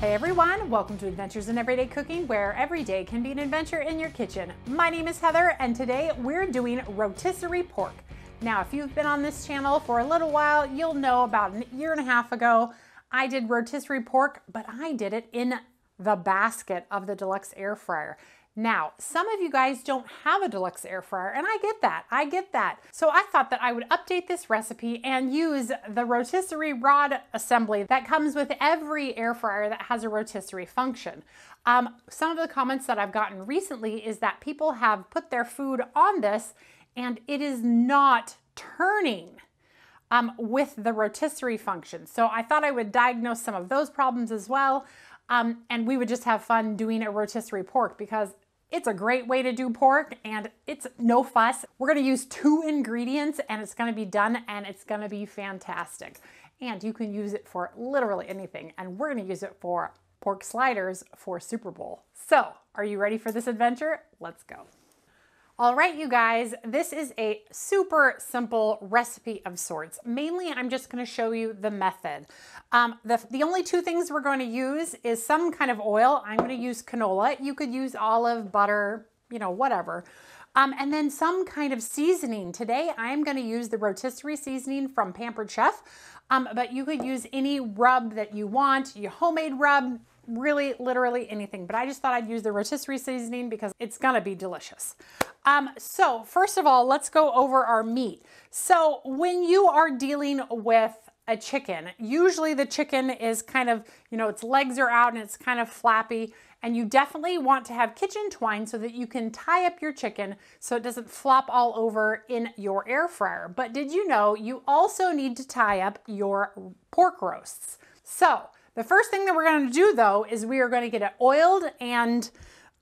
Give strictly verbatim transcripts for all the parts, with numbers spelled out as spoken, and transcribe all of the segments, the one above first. Hey everyone, welcome to Adventures in Everyday Cooking, where every day can be an adventure in your kitchen. My name is Heather, and today we're doing rotisserie pork. Now, if you've been on this channel for a little while, you'll know about a year and a half ago, I did rotisserie pork, but I did it in the basket of the Deluxe Air Fryer. Now, some of you guys don't have a Deluxe Air Fryer, and I get that, I get that. So I thought that I would update this recipe and use the rotisserie rod assembly that comes with every air fryer that has a rotisserie function. Um, some of the comments that I've gotten recently is that people have put their food on this and it is not turning um, with the rotisserie function. So I thought I would diagnose some of those problems as well, um, and we would just have fun doing a rotisserie pork because it's a great way to do pork and it's no fuss. We're gonna use two ingredients and it's gonna be done and it's gonna be fantastic. And you can use it for literally anything, and we're gonna use it for pork sliders for Super Bowl. So, are you ready for this adventure? Let's go. All right, you guys, this is a super simple recipe of sorts. Mainly, I'm just gonna show you the method. Um, the, the only two things we're gonna use is some kind of oil. I'm gonna use canola. You could use olive, butter, you know, whatever. Um, and then some kind of seasoning. Today, I'm gonna use the rotisserie seasoning from Pampered Chef, um, but you could use any rub that you want, your homemade rub, really literally anything, but I just thought I'd use the rotisserie seasoning because it's gonna be delicious. Um, so first of all, let's go over our meat. So when you are dealing with a chicken, usually the chicken is kind of, you know, its legs are out and it's kind of flappy, and you definitely want to have kitchen twine so that you can tie up your chicken so it doesn't flop all over in your air fryer. But did you know you also need to tie up your pork roasts? So the first thing that we're going to do, though, is we are going to get it oiled and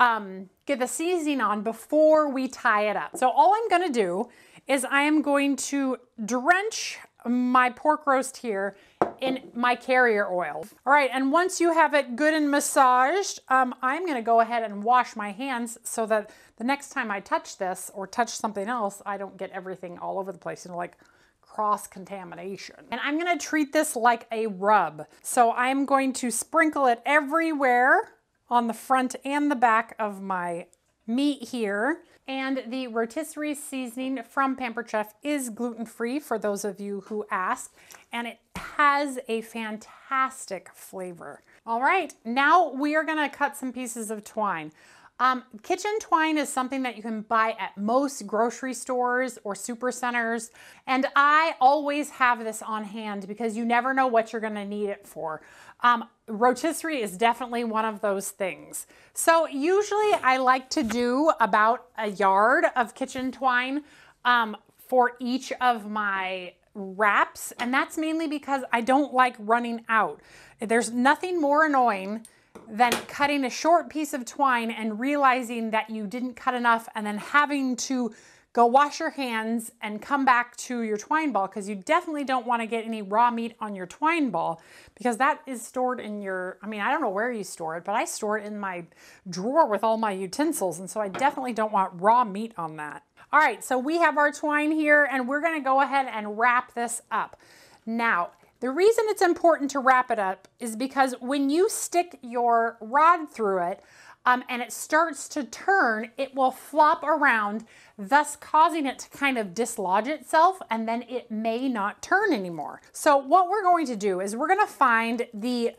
um, get the seasoning on before we tie it up. So all I'm going to do is I am going to drench my pork roast here in my carrier oil. All right, and once you have it good and massaged, um, I'm going to go ahead and wash my hands so that the next time I touch this or touch something else, I don't get everything all over the place, you know, like cross-contamination. And I'm gonna treat this like a rub. So I'm going to sprinkle it everywhere on the front and the back of my meat here. And the rotisserie seasoning from Pampered Chef is gluten-free for those of you who ask, and it has a fantastic flavor. All right, now we are gonna cut some pieces of twine. Um, kitchen twine is something that you can buy at most grocery stores or super centers, and I always have this on hand because you never know what you're going to need it for. Um, rotisserie is definitely one of those things. So usually I like to do about a yard of kitchen twine um, for each of my wraps, and that's mainly because I don't like running out. There's nothing more annoying than cutting a short piece of twine and realizing that you didn't cut enough and then having to go wash your hands and come back to your twine ball, because you definitely don't want to get any raw meat on your twine ball, because that is stored in your, I mean, I don't know where you store it, but I store it in my drawer with all my utensils, and so I definitely don't want raw meat on that. All right, so we have our twine here and we're going to go ahead and wrap this up. Now, the reason it's important to wrap it up is because when you stick your rod through it um, and it starts to turn, it will flop around, thus causing it to kind of dislodge itself, and then it may not turn anymore. So what we're going to do is we're going to find the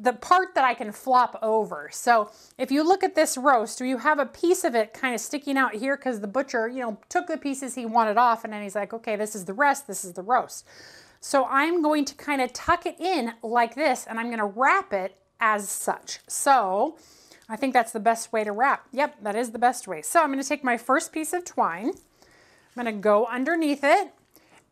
the part that I can flop over. So if you look at this roast, you have a piece of it kind of sticking out here because the butcher, you know, took the pieces he wanted off, and then he's like, okay, this is the rest, this is the roast. So I'm going to kind of tuck it in like this, and I'm going to wrap it as such. So I think that's the best way to wrap. Yep, that is the best way. So I'm going to take my first piece of twine. I'm going to go underneath it,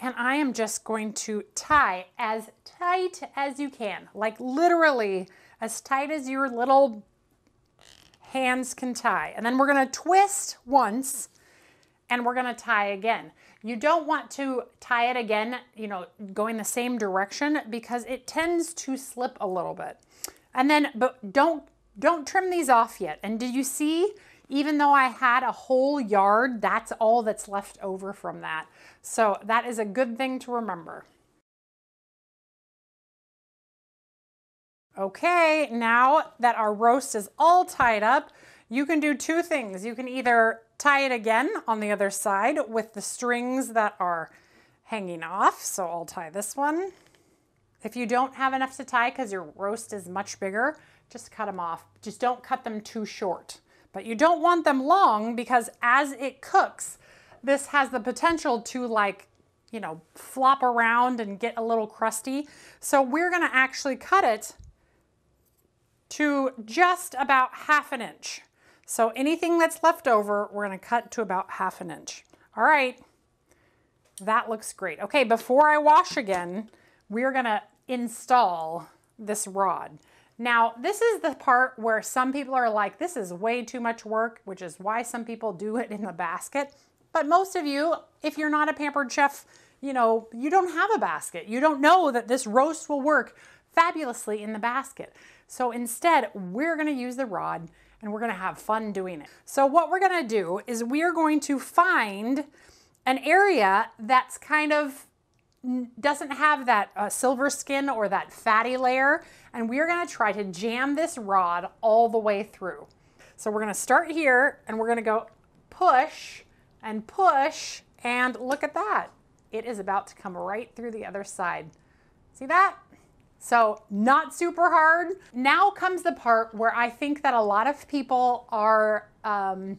and I am just going to tie as tight as you can, like literally as tight as your little hands can tie. And then we're going to twist once, and we're going to tie again. You don't want to tie it again, you know, going the same direction, because it tends to slip a little bit. And then, but don't, don't trim these off yet. And did you see, even though I had a whole yard, that's all that's left over from that. So that is a good thing to remember. Okay, now that our roast is all tied up, you can do two things. You can either tie it again on the other side with the strings that are hanging off. So I'll tie this one. If you don't have enough to tie because your roast is much bigger, just cut them off. Just don't cut them too short. But you don't want them long because as it cooks, this has the potential to like, you know, flop around and get a little crusty. So we're gonna actually cut it to just about half an inch. So anything that's left over, we're gonna cut to about half an inch. All right, that looks great. Okay, before I wash again, we're gonna install this rod. Now, this is the part where some people are like, this is way too much work, which is why some people do it in the basket. But most of you, if you're not a Pampered Chef, you know, you don't have a basket. You don't know that this roast will work fabulously in the basket. So instead, we're gonna use the rod and we're gonna have fun doing it. So what we're gonna do is we're going to find an area that's kind of doesn't have that uh, silver skin or that fatty layer, and we're gonna try to jam this rod all the way through. So we're gonna start here and we're gonna go push and push, and look at that. It is about to come right through the other side. See that? So not super hard. Now comes the part where I think that a lot of people are, um,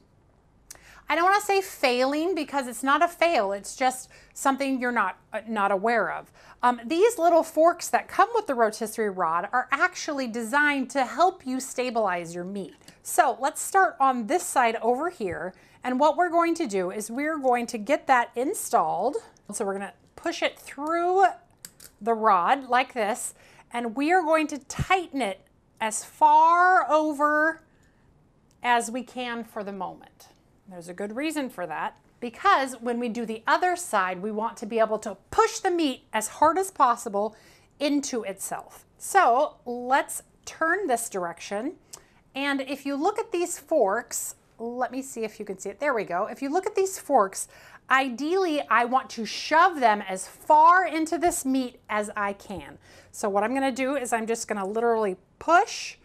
I don't want to say failing because it's not a fail. It's just something you're not, uh, not aware of. Um, these little forks that come with the rotisserie rod are actually designed to help you stabilize your meat. So let's start on this side over here. And what we're going to do is we're going to get that installed. So we're going to push it through the rod like this, and we are going to tighten it as far over as we can for the moment. There's a good reason for that, because when we do the other side, we want to be able to push the meat as hard as possible into itself. So let's turn this direction, and if you look at these forks, let me see if you can see it. There we go. If you look at these forks, ideally, I want to shove them as far into this meat as I can. So what I'm gonna do is I'm just gonna literally push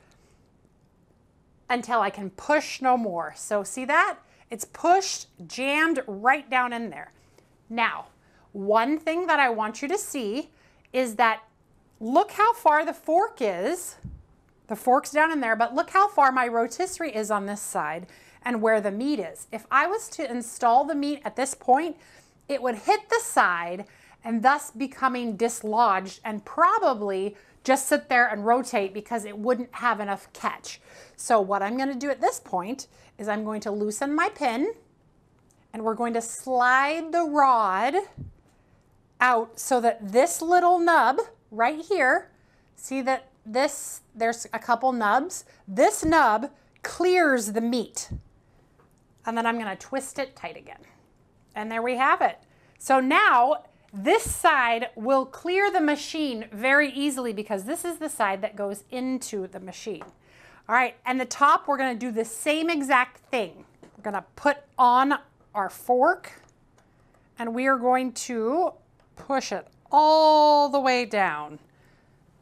until I can push no more. So see that? It's pushed, jammed right down in there. Now, one thing that I want you to see is that look how far the fork is. The fork's down in there, but look how far my rotisserie is on this side and where the meat is. If I was to install the meat at this point, it would hit the side and thus becoming dislodged and probably just sit there and rotate because it wouldn't have enough catch. So what I'm gonna do at this point is I'm going to loosen my pin and we're going to slide the rod out so that this little nub right here, see that this, there's a couple nubs, this nub clears the meat. And then I'm gonna twist it tight again. And there we have it. So now this side will clear the machine very easily because this is the side that goes into the machine. All right, and the top, we're gonna do the same exact thing. We're gonna put on our fork and we are going to push it all the way down,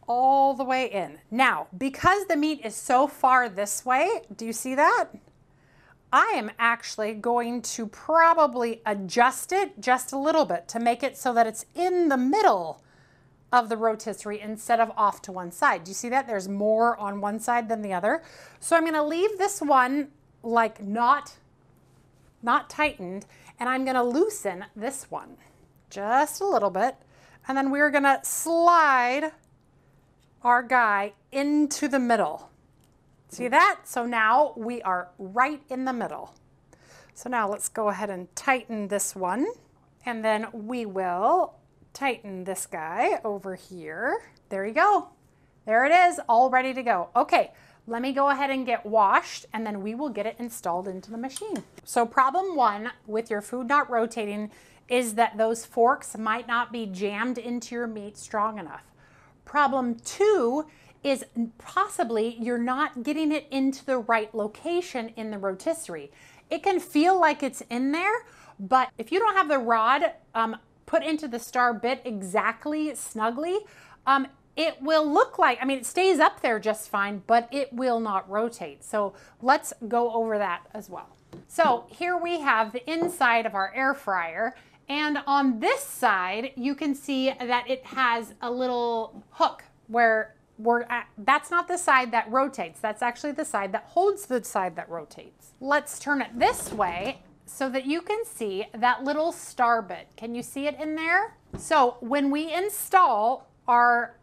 all the way in. Now, because the meat is so far this way, do you see that? I am actually going to probably adjust it just a little bit to make it so that it's in the middle of the rotisserie instead of off to one side. Do you see that? There's more on one side than the other. So I'm gonna leave this one like not, not tightened, and I'm gonna loosen this one just a little bit, and then we're gonna slide our guy into the middle. See that? So now we are right in the middle. So now let's go ahead and tighten this one, and then we will tighten this guy over here. There you go. There it is, all ready to go. Okay, let me go ahead and get washed, and then we will get it installed into the machine. So problem one with your food not rotating is that those forks might not be jammed into your meat strong enough. Problem two is possibly you're not getting it into the right location in the rotisserie. It can feel like it's in there, but if you don't have the rod um, put into the star bit exactly snugly, um, it will look like, I mean, it stays up there just fine, but it will not rotate. So let's go over that as well. So here we have the inside of our air fryer. And on this side, you can see that it has a little hook where we're at. That's not the side that rotates. That's actually the side that holds the side that rotates. Let's turn it this way so that you can see that little star bit. Can you see it in there? So when we install our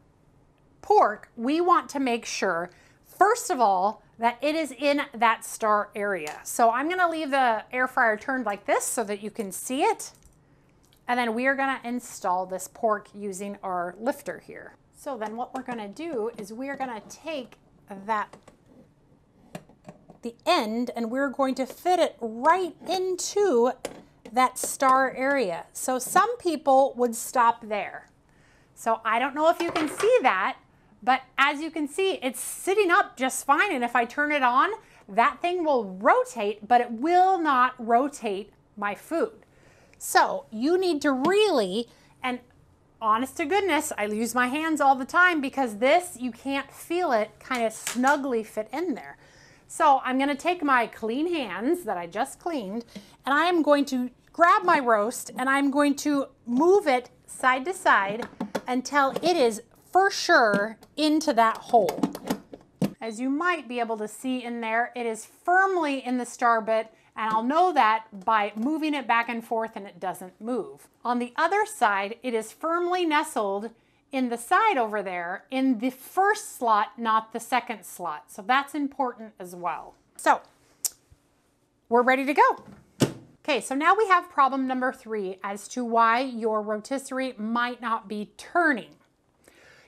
pork, we want to make sure, first of all, that it is in that star area. So I'm gonna leave the air fryer turned like this so that you can see it. And then we are gonna install this pork using our lifter here. So then what we're gonna do is we are gonna take that, the end, and we're going to fit it right into that star area. So some people would stop there. So I don't know if you can see that, but as you can see, it's sitting up just fine. And if I turn it on, that thing will rotate, but it will not rotate my food. So you need to really, and honest to goodness, I use my hands all the time because this, you can't feel it kind of snugly fit in there. So I'm gonna take my clean hands that I just cleaned, and I am going to grab my roast and I'm going to move it side to side until it is for sure into that hole. As you might be able to see in there, it is firmly in the star bit, and I'll know that by moving it back and forth and it doesn't move. On the other side, it is firmly nestled in the side over there in the first slot, not the second slot. So that's important as well. So we're ready to go. Okay, so now we have problem number three as to why your rotisserie might not be turning.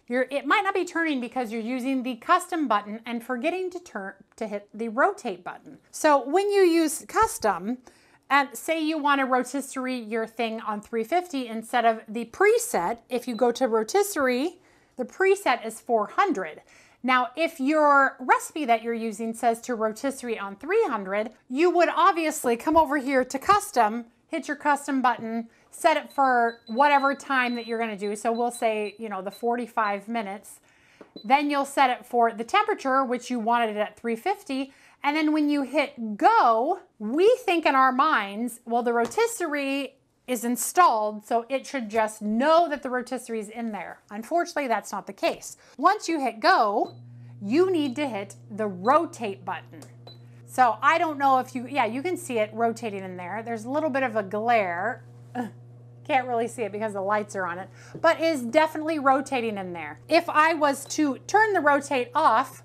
Your, it might not be turning because you're using the custom button and forgetting to turn to hit the rotate button. So when you use custom, and say you want to rotisserie your thing on three fifty instead of the preset, if you go to rotisserie, the preset is four hundred. Now, if your recipe that you're using says to rotisserie on three hundred, you would obviously come over here to custom, hit your custom button, set it for whatever time that you're going to do. So we'll say, you know, the forty-five minutes. Then you'll set it for the temperature, which you wanted it at three fifty. And then when you hit go, we think in our minds, well, the rotisserie is installed, so it should just know that the rotisserie is in there. Unfortunately, that's not the case. Once you hit go, you need to hit the rotate button. So I don't know if you, yeah, you can see it rotating in there. There's a little bit of a glare. Ugh, can't really see it because the lights are on it, but is definitely rotating in there. If I was to turn the rotate off,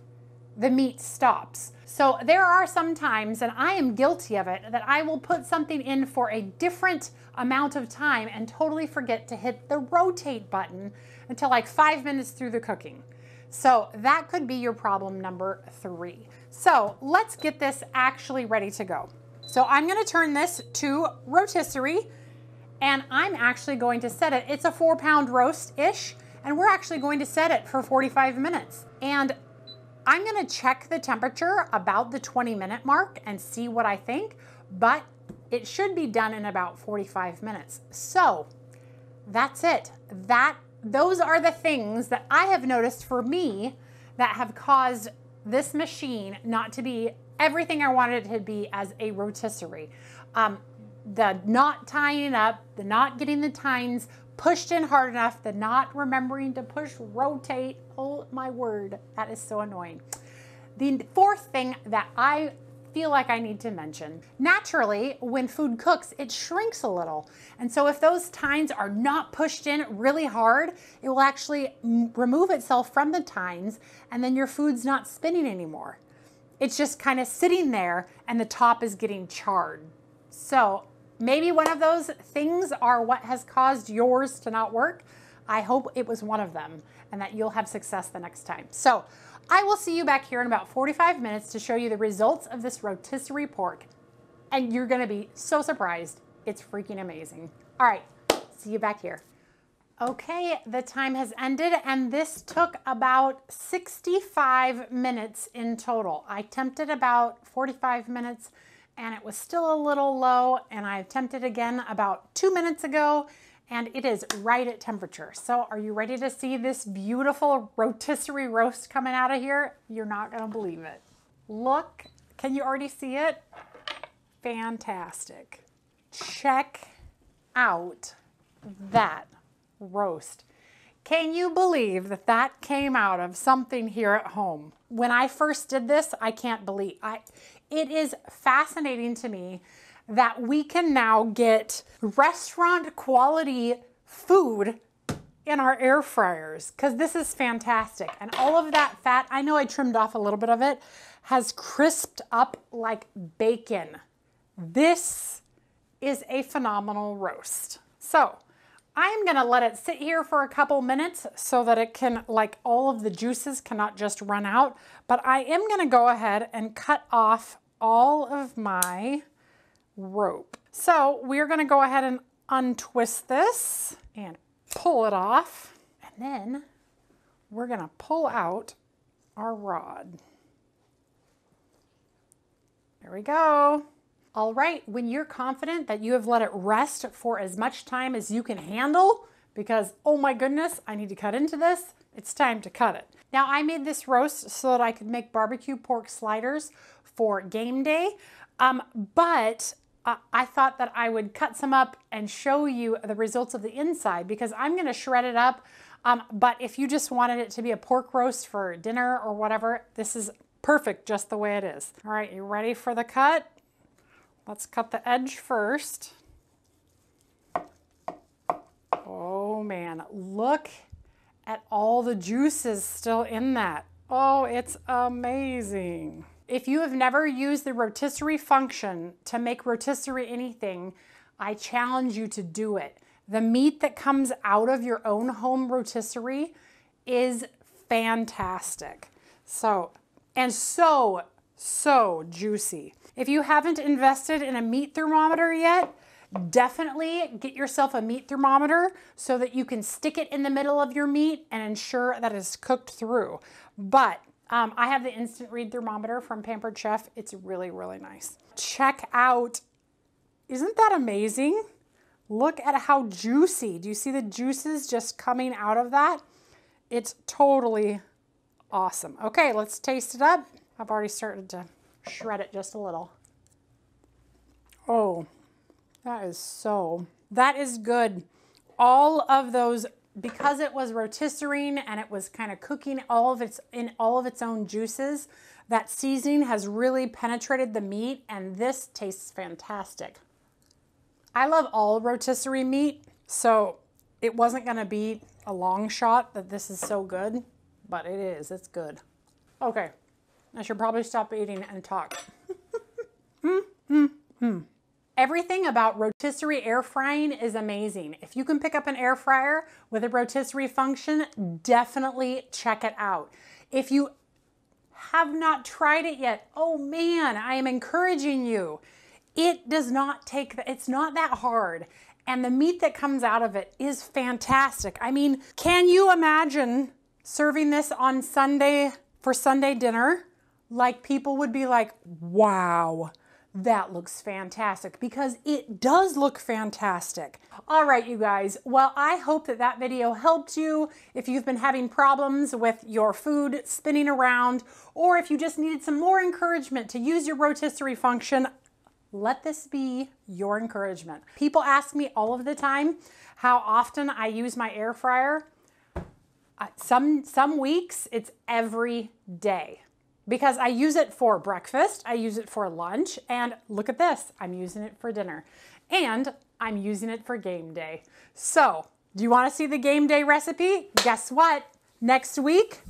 the meat stops. So there are some times, and I am guilty of it, that I will put something in for a different amount of time and totally forget to hit the rotate button until like five minutes through the cooking. So that could be your problem number three. So let's get this actually ready to go. So I'm gonna turn this to rotisserie, and I'm actually going to set it. It's a four pound roast-ish, and we're actually going to set it for forty-five minutes. And I'm gonna check the temperature about the twenty minute mark and see what I think, but it should be done in about forty-five minutes. So that's it. That, those are the things that I have noticed for me that have caused this machine not to be everything I wanted it to be as a rotisserie. Um, the not tying up, the not getting the tines pushed in hard enough, the not remembering to push rotate. Oh my word, that is so annoying. The fourth thing that I feel like I need to mention, naturally, when food cooks, it shrinks a little. And so if those tines are not pushed in really hard, it will actually remove itself from the tines, and then your food's not spinning anymore. It's just kind of sitting there and the top is getting charred. So maybe one of those things are what has caused yours to not work. I hope it was one of them and that you'll have success the next time. So I will see you back here in about forty-five minutes to show you the results of this rotisserie pork. And you're gonna be so surprised. It's freaking amazing. All right, see you back here. Okay, the time has ended, and this took about sixty-five minutes in total. I attempted about forty-five minutes, and it was still a little low, and I attempted again about two minutes ago, and it is right at temperature. So are you ready to see this beautiful rotisserie roast coming out of here? You're not gonna believe it. Look, can you already see it? Fantastic. Check out that roast. Can you believe that that came out of something here at home? When I first did this, I can't believe I. It is fascinating to me that we can now get restaurant quality food in our air fryers, because this is fantastic. And all of that fat, I know I trimmed off a little bit of it, has crisped up like bacon. This is a phenomenal roast. So I'm gonna let it sit here for a couple minutes so that it can, like, all of the juices cannot just run out, but I am gonna go ahead and cut off all of my rope. So we're gonna go ahead and untwist this and pull it off, and then we're gonna pull out our rod. There we go. All right, when you're confident that you have let it rest for as much time as you can handle, because, oh my goodness, I need to cut into this, it's time to cut it. Now, I made this roast so that I could make barbecue pork sliders for game day, um, but uh, I thought that I would cut some up and show you the results of the inside, because I'm gonna shred it up, um, but if you just wanted it to be a pork roast for dinner or whatever, this is perfect just the way it is. All right, you ready for the cut? Let's cut the edge first. Oh man, look at all the juices still in that. Oh, it's amazing. If you have never used the rotisserie function to make rotisserie anything, I challenge you to do it. The meat that comes out of your own home rotisserie is fantastic. So, and so, so juicy. If you haven't invested in a meat thermometer yet, definitely get yourself a meat thermometer so that you can stick it in the middle of your meat and ensure that it's cooked through. But um, I have the instant read thermometer from Pampered Chef. It's really, really nice. Check out, isn't that amazing? Look at how juicy. Do you see the juices just coming out of that? It's totally awesome. Okay, let's taste it up. I've already started to shred it just a little. Oh, that is so, that is good. All of those, because it was rotisserie and it was kind of cooking all of its, in all of its own juices, that seasoning has really penetrated the meat, and this tastes fantastic. I love all rotisserie meat, so it wasn't gonna be a long shot that this is so good, but it is, it's good. Okay. I should probably stop eating and talk. mm, mm, mm. Everything about rotisserie air frying is amazing. If you can pick up an air fryer with a rotisserie function, definitely check it out. If you have not tried it yet, oh man, I am encouraging you. It does not take, the, it's not that hard. And the meat that comes out of it is fantastic. I mean, can you imagine serving this on Sunday for Sunday dinner? Like, people would be like, wow, that looks fantastic, because it does look fantastic. All right, you guys. Well, I hope that that video helped you. If you've been having problems with your food spinning around, or if you just needed some more encouragement to use your rotisserie function, let this be your encouragement. People ask me all of the time how often I use my air fryer. Uh, some, some weeks it's every day, because I use it for breakfast, I use it for lunch, and look at this, I'm using it for dinner, and I'm using it for game day. So, do you want to see the game day recipe? Guess what? Next week,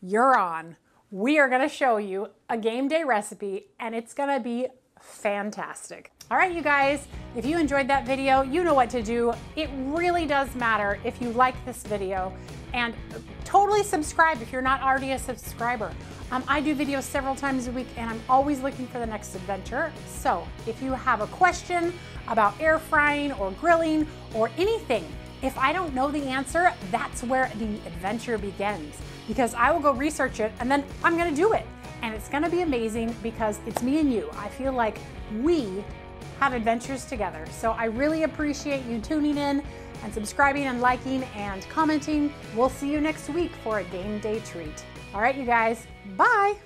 you're on. We are going to show you a game day recipe, and it's going to be fantastic. All right, you guys, if you enjoyed that video, you know what to do. It really does matter if you like this video, and totally subscribe if you're not already a subscriber. Um, I do videos several times a week, and I'm always looking for the next adventure. So if you have a question about air frying or grilling or anything, if I don't know the answer, that's where the adventure begins, because I will go research it and then I'm gonna do it. And it's gonna be amazing, because it's me and you. I feel like we have adventures together. So I really appreciate you tuning in. and subscribing and liking and commenting. We'll see you next week for a game day treat. All right, you guys, bye.